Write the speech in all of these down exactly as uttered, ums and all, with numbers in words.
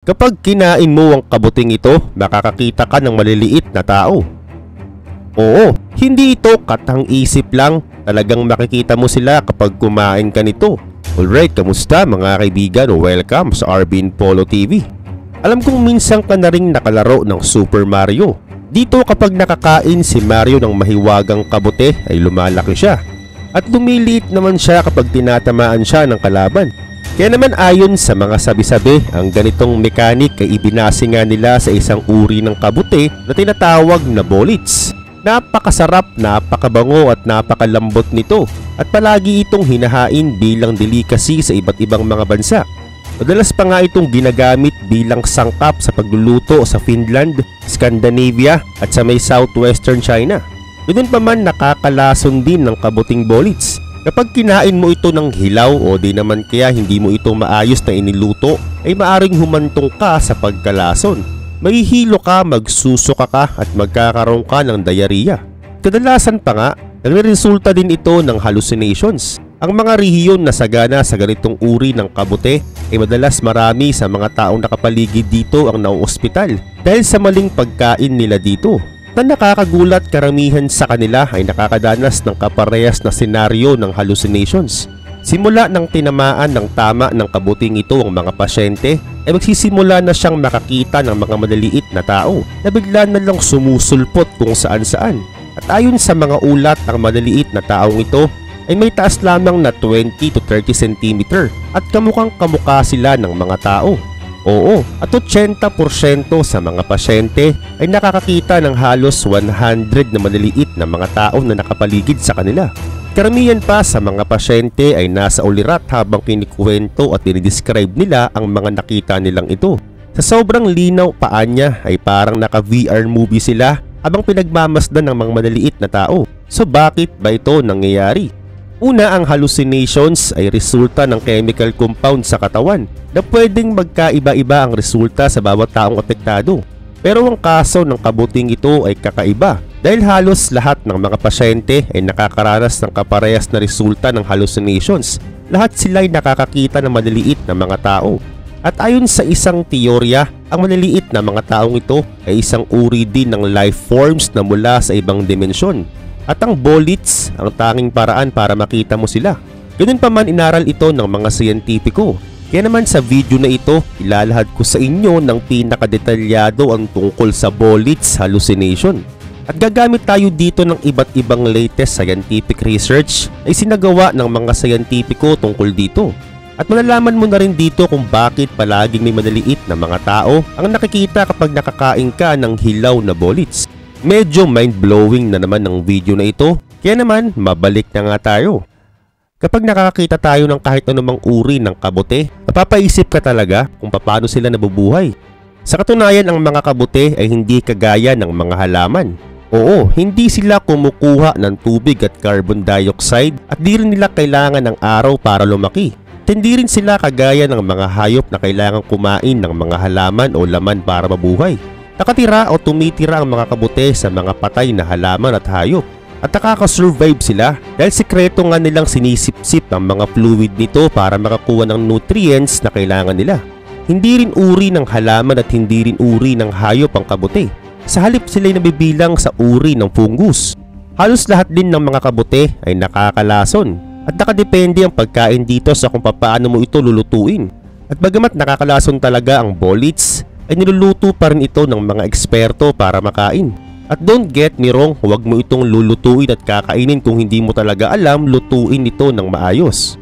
Kapag kinain mo ang kabuting ito, makakakita ka ng maliliit na tao. Oo, hindi ito katang-isip lang, talagang makikita mo sila kapag kumain ka nito. Alright, kamusta mga kaibigan? Welcome sa Arvin Polo T V. Alam kong minsan ka na rin nakalaro ng Super Mario. Dito kapag nakakain si Mario ng mahiwagang kabute ay lumalaki siya. At lumiliit naman siya kapag tinatamaan siya ng kalaban. Kaya naman ayon sa mga sabi-sabi, ang ganitong mekanik ay ibinase nga nila sa isang uri ng kabute na tinatawag na boletes. Napakasarap, napakabango at napakalambot nito at palagi itong hinahain bilang delicacy sa iba't ibang mga bansa. Madalas pa nga itong ginagamit bilang sangkap sa pagluluto sa Finland, Scandinavia at sa may southwestern China. Ganoon pa man nakakalason din ng kabuting boletes. Kapag kinain mo ito ng hilaw o di naman kaya hindi mo ito maayos na iniluto ay maaring humantong ka sa pagkalason. Mahihilo ka, magsusuka ka at magkakaroon ka ng diarrhea. Kadalasan pa nga, nagresulta din ito ng hallucinations. Ang mga rehiyon na sagana sa ganitong uri ng kabute ay madalas marami sa mga taong nakapaligid dito ang nauospital dahil sa maling pagkain nila dito. Na nakakagulat, karamihan sa kanila ay nakakadanas ng kaparehas na senaryo ng hallucinations. Simula ng tinamaan ng tama ng kabuting ito ang mga pasyente ay magsisimula na siyang makakita ng mga maliliit na tao na bigla na lang sumusulpot kung saan saan. At ayon sa mga ulat, ang maliliit na taong ito ay may taas lamang na twenty to thirty centimeters at kamukhang kamukha sila ng mga tao. Oo, at eighty percent sa mga pasyente ay nakakakita ng halos one hundred na maliliit na mga tao na nakapaligid sa kanila. Karamihan pa sa mga pasyente ay nasa ulirat habang kinikwento at dinidescribe nila ang mga nakita nilang ito. Sa sobrang linaw paan niya ay parang naka-V R movie sila habang pinagmamasdan ng mga maliliit na tao. So bakit ba ito nangyayari? Una, ang hallucinations ay resulta ng chemical compound sa katawan na pwedeng magkaiba-iba ang resulta sa bawat taong apektado. Pero ang kaso ng kabuting ito ay kakaiba dahil halos lahat ng mga pasyente ay nakakaranas ng kaparehas na resulta ng hallucinations. Lahat sila ay nakakakita ng maliliit na mga tao. At ayon sa isang teorya, ang maliliit na mga taong ito ay isang uri din ng life forms na mula sa ibang dimensyon. At ang boletes ang tanging paraan para makita mo sila. Ganoon pa man inaral ito ng mga siyentipiko. Kaya naman sa video na ito, ilalahad ko sa inyo ng pinakadetalyado ang tungkol sa boletes hallucination. At gagamit tayo dito ng iba't ibang latest scientific research na isinagawa ng mga siyentipiko tungkol dito. At malalaman mo na rin dito kung bakit palaging may maliliit na mga tao ang nakikita kapag nakakain ka ng hilaw na boletes. Medyo mind-blowing na naman ang video na ito, kaya naman mabalik na nga tayo. Kapag nakakakita tayo ng kahit anumang uri ng kabute, napapaisip ka talaga kung paano sila nabubuhay. Sa katunayan, ang mga kabute ay hindi kagaya ng mga halaman. Oo, hindi sila kumukuha ng tubig at carbon dioxide at di rin nila kailangan ng araw para lumaki. At hindi rin sila kagaya ng mga hayop na kailangan kumain ng mga halaman o laman para mabuhay. Nakatira o tumitira ang mga kabute sa mga patay na halaman at hayop at nakakasurvive sila dahil sikreto nga nilang sinisipsip ang mga fluid nito para makakuha ng nutrients na kailangan nila. Hindi rin uri ng halaman at hindi rin uri ng hayop ang kabute. Sa halip sila'y nabibilang sa uri ng fungus. Halos lahat din ng mga kabute ay nakakalason at nakadepende ang pagkain dito sa kung paano mo ito lulutuin. At bagamat nakakalason talaga ang boletes, ay niluluto pa rin ito ng mga eksperto para makain. At don't get me wrong, huwag mo itong lulutuin at kakainin kung hindi mo talaga alam lutuin ito ng maayos.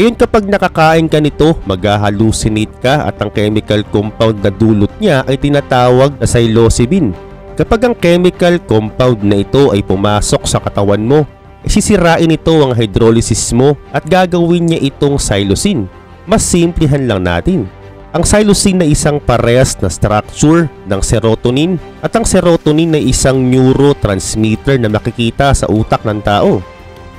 Ngayon kapag nakakain ka nito, mag-hallucinate ka at ang chemical compound na dulot niya ay tinatawag na psilocybin. Kapag ang chemical compound na ito ay pumasok sa katawan mo, sisirain ito ang hydrolysis mo at gagawin niya itong psilocin. Mas simplihan lang natin. Ang psilocin na isang parehas na structure ng serotonin at ang serotonin na isang neurotransmitter na makikita sa utak ng tao.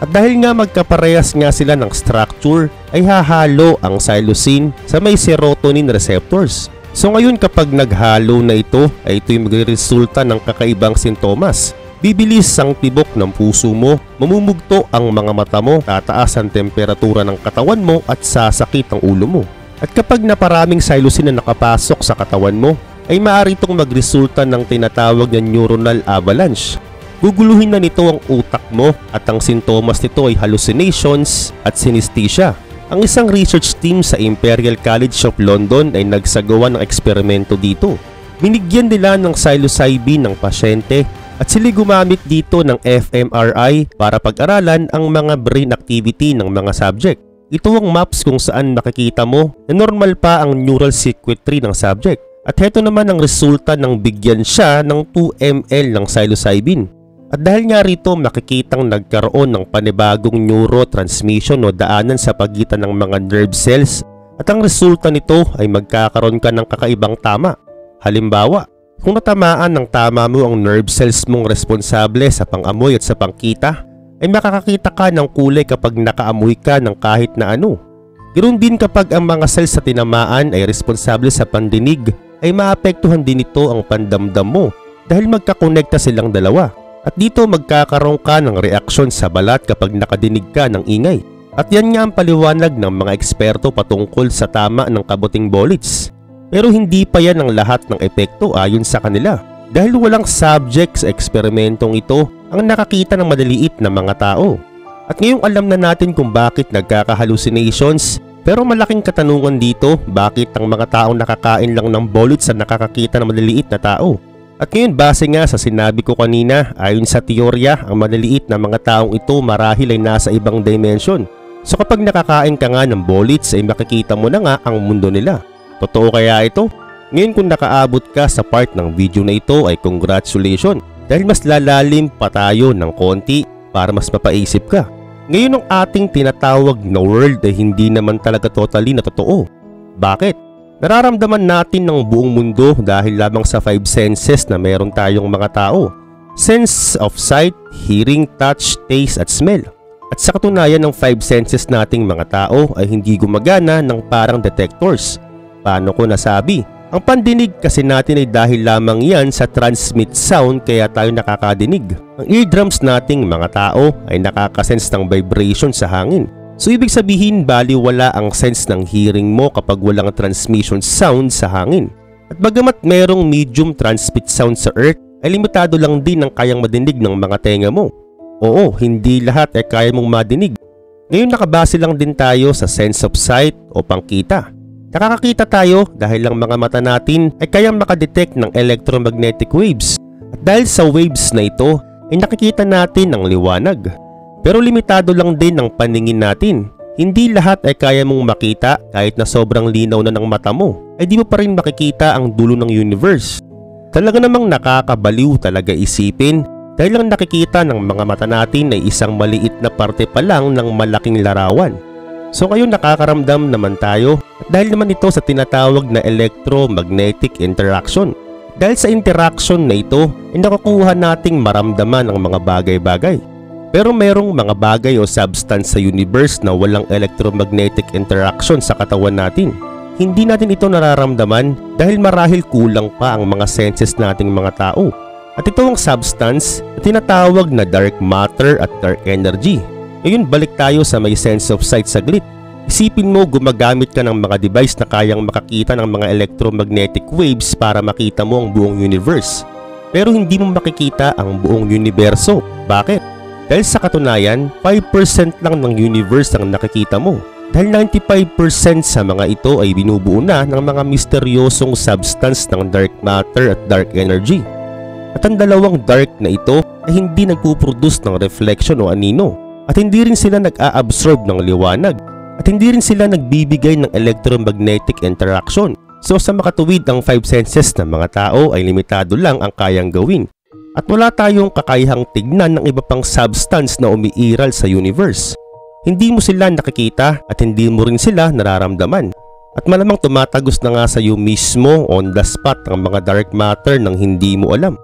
At dahil nga magkaparehas nga sila ng structure ay hahalo ang psilocin sa may serotonin receptors. So ngayon kapag naghalo na ito ay ito'y magresulta ng kakaibang sintomas. Bibilis ang tibok ng puso mo, mamumugto ang mga mata mo, tataas ang temperatura ng katawan mo at sasakit ang ulo mo. At kapag naparaming psilocyne na nakapasok sa katawan mo, ay maaari itong magresulta ng tinatawag na neuronal avalanche. Guguluhin na nito ang utak mo at ang sintomas nito ay hallucinations at synesthesia. Ang isang research team sa Imperial College of London ay nagsagawa ng eksperimento dito. Binigyan nila ng psilocybin ng pasyente at sila gumamit dito ng F M R I para pag-aralan ang mga brain activity ng mga subject. Ito ang maps kung saan makikita mo na normal pa ang neural circuitry ng subject. At heto naman ang resulta ng bigyan siya ng two milliliters ng psilocybin. At dahil nga rito makikitang nagkaroon ng panibagong neurotransmission o daanan sa pagitan ng mga nerve cells at ang resulta nito ay magkakaroon ka ng kakaibang tama. Halimbawa, kung natamaan ng tama mo ang nerve cells mong responsable sa pangamoy at sa pangkita, ay makakakita ka ng kulay kapag nakaamoy ka ng kahit na ano. Ganoon din kapag ang mga cells sa tinamaan ay responsable sa pandinig, ay maapektuhan din ito ang pandamdam mo dahil magkakonekta silang dalawa. At dito magkakaroon ka ng reaksyon sa balat kapag nakadinig ka ng ingay. At yan nga ang paliwanag ng mga eksperto patungkol sa tama ng kabuting Boletes. Pero hindi pa yan ang lahat ng epekto ayon sa kanila. Dahil walang subject sa eksperimentong ito ang nakakita ng maliliit na mga tao. At ngayong alam na natin kung bakit nagkaka-hallucinations, pero malaking katanungan dito bakit ang mga tao nakakain lang ng Boletes sa nakakakita ng maliliit na tao. At ngayon base nga sa sinabi ko kanina, ayon sa teorya ang maliliit na mga taong ito marahil ay nasa ibang dimension. So kapag nakakain ka nga ng Boletes ay makikita mo na nga ang mundo nila. Totoo kaya ito? Ngayon kung nakaabot ka sa part ng video na ito ay congratulations dahil mas lalalim pa tayo ng konti para mas mapaisip ka. Ngayon ang ating tinatawag na world ay hindi naman talaga totally na totoo. Bakit? Nararamdaman natin ng buong mundo dahil lamang sa five senses na meron tayong mga tao. Sense of sight, hearing, touch, taste at smell. At sa katunayan ng five senses nating mga tao ay hindi gumagana ng parang detectors. Paano ko nasabi? Ang pandinig kasi natin ay dahil lamang yan sa transmit sound kaya tayo nakakadinig. Ang eardrums nating mga tao ay nakakasense ng vibration sa hangin. So ibig sabihin baliwala ang sense ng hearing mo kapag walang transmission sound sa hangin. At bagamat merong medium transmit sound sa earth ay limitado lang din ang kayang madinig ng mga tenga mo. Oo, hindi lahat ay kaya mong madinig. Ngayon nakabase lang din tayo sa sense of sight o pangkita. Nakakakita tayo dahil ang mga mata natin ay kayang makadetect ng electromagnetic waves. At dahil sa waves na ito ay nakikita natin ang liwanag. Pero limitado lang din ang paningin natin. Hindi lahat ay kaya mong makita kahit na sobrang linaw na ng mata mo. Ay di mo pa rin makikita ang dulo ng universe. Talaga namang nakakabaliw talaga isipin dahil ang nakikita ng mga mata natin ay isang maliit na parte pa lang ng malaking larawan. So ngayon nakakaramdam naman tayo dahil naman ito sa tinatawag na electromagnetic interaction. Dahil sa interaction na ito ay nakukuha nating maramdaman ang mga bagay-bagay. Pero mayroong mga bagay o substance sa universe na walang electromagnetic interaction sa katawan natin. Hindi natin ito nararamdaman dahil marahil kulang pa ang mga senses nating mga tao. At ito ang substance na tinatawag na dark matter at dark energy. Ngayon balik tayo sa may sense of sight saglit. Isipin mo gumagamit ka ng mga device na kayang makakita ng mga electromagnetic waves para makita mo ang buong universe. Pero hindi mo makikita ang buong universo. Bakit? Dahil sa katunayan, five percent lang ng universe ang nakikita mo. Dahil ninety-five percent sa mga ito ay binubuo na ng mga misteryosong substance ng dark matter at dark energy. At ang dalawang dark na ito ay hindi nagpuproduce ng reflection o anino. At hindi rin sila nag-a-absorb ng liwanag. At hindi rin sila nagbibigay ng electromagnetic interaction. So sa makatuwid ang five senses ng mga tao ay limitado lang ang kayang gawin. At wala tayong kakayahang tignan ng iba pang substance na umiiral sa universe. Hindi mo sila nakikita at hindi mo rin sila nararamdaman. At malamang tumatagos na nga sa iyo mismo on the spot ang mga dark matter nang hindi mo alam.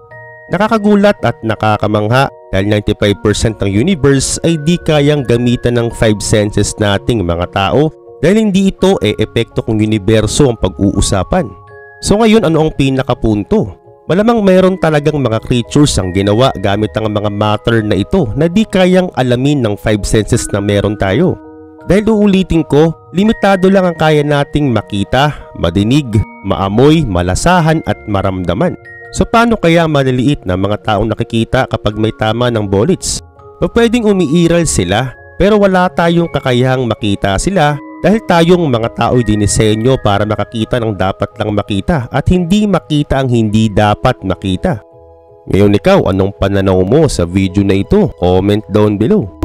Nakakagulat at nakakamangha dahil ninety-five percent ng universe ay di kayang gamitan ng five senses nating mga tao dahil hindi ito e epekto kung universo ang pag-uusapan. So ngayon ano ang pinakapunto? Malamang mayroon talagang mga creatures ang ginawa gamit ang mga matter na ito na di kayang alamin ng five senses na meron tayo. Dahil uulitin ko, limitado lang ang kaya nating makita, madinig, maamoy, malasahan at maramdaman. So paano kaya maliliit na mga taong nakikita kapag may tama ng Boletes? Pwedeng umiiral sila pero wala tayong kakayahang makita sila dahil tayong mga tao'y dinisenyo para makakita ng dapat lang makita at hindi makita ang hindi dapat makita. Ngayon ikaw, anong pananaw mo sa video na ito? Comment down below.